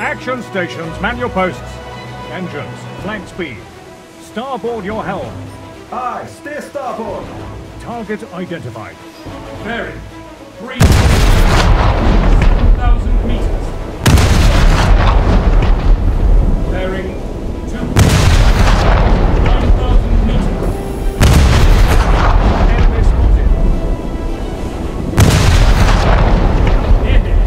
Action stations, man your posts. Engines, flank speed. Starboard your helm. Aye, steer starboard. Target identified. Bearing. 3,000 meters. Bearing 2,000 meters. Enemy spotted. Near dead.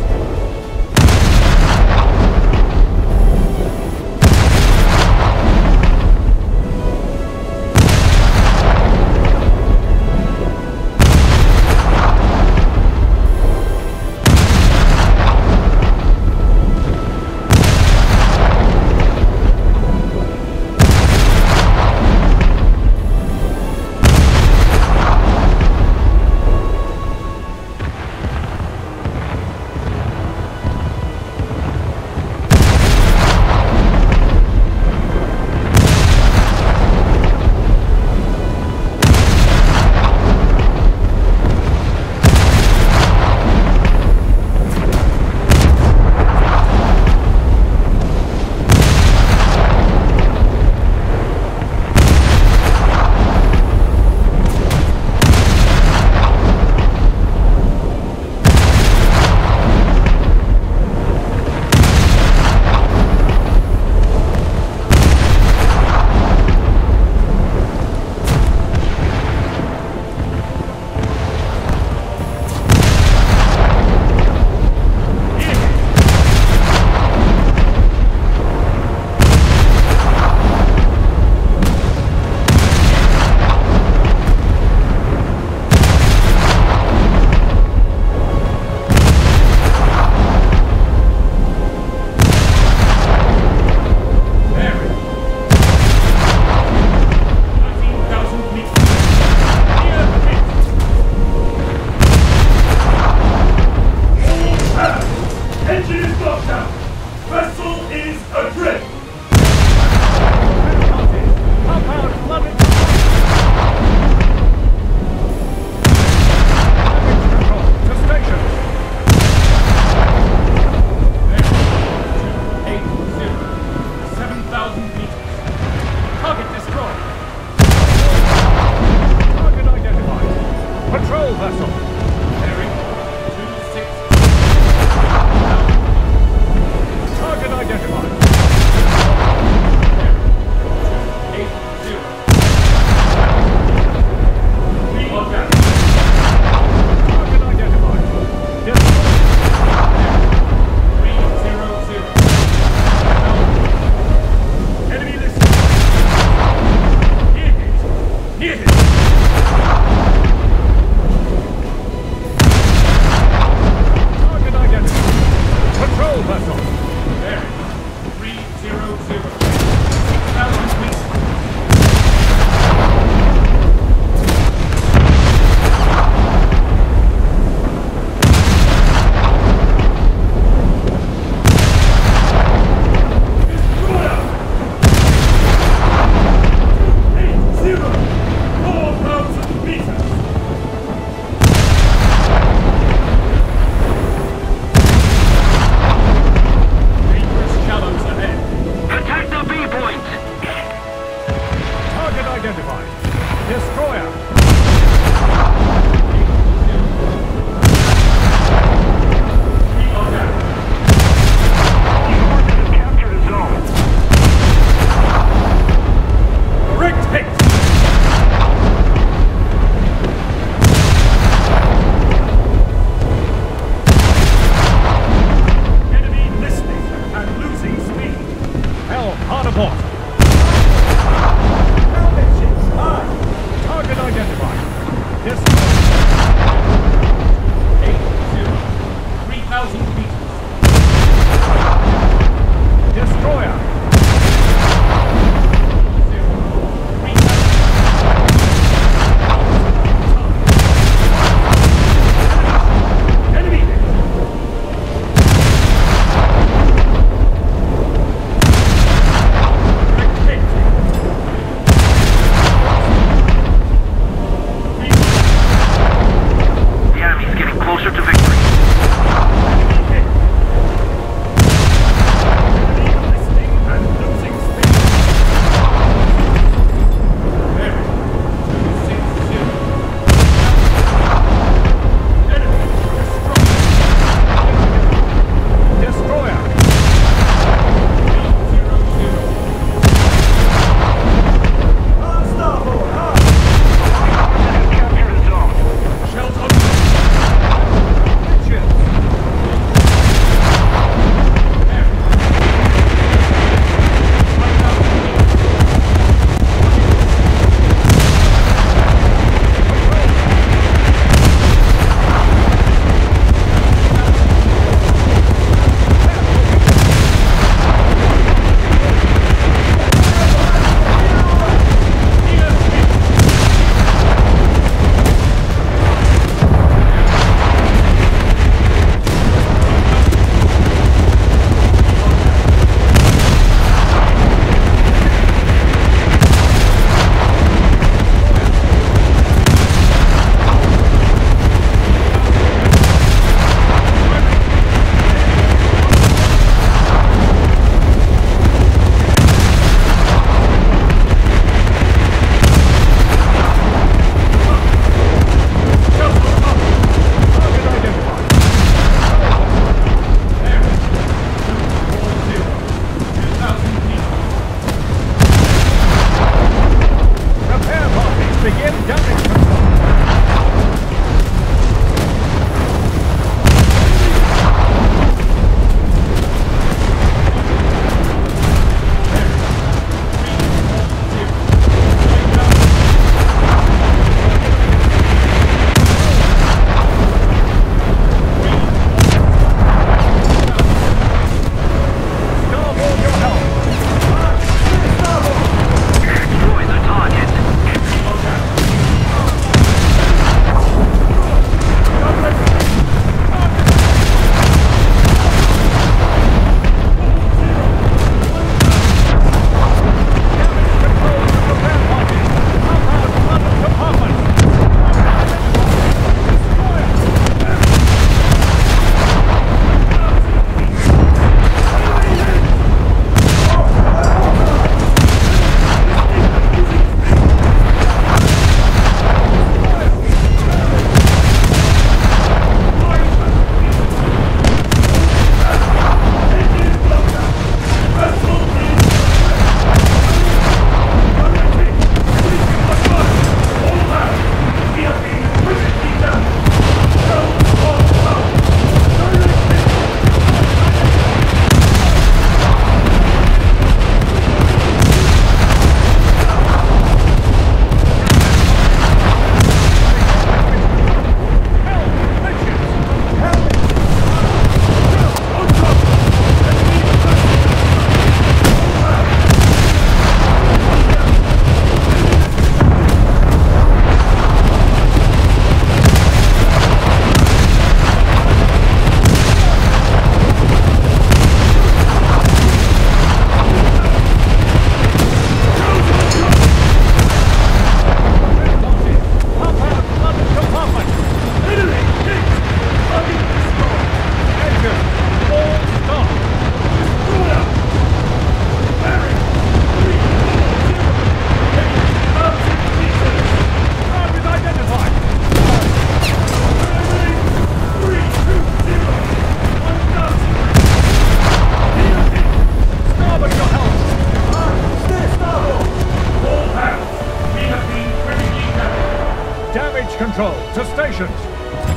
Control, to stations.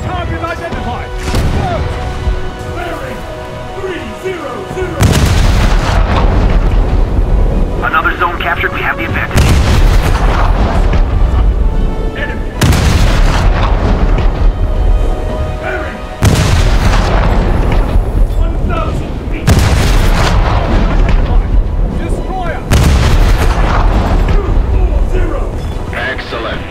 Target identified. Go! Bearing 300. Another zone captured. We have the advantage. Enemy. Bearing 1,000 feet. Identified. Destroyer. 240. Excellent.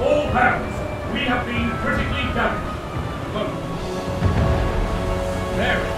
All back. We have been critically damaged. Look. There.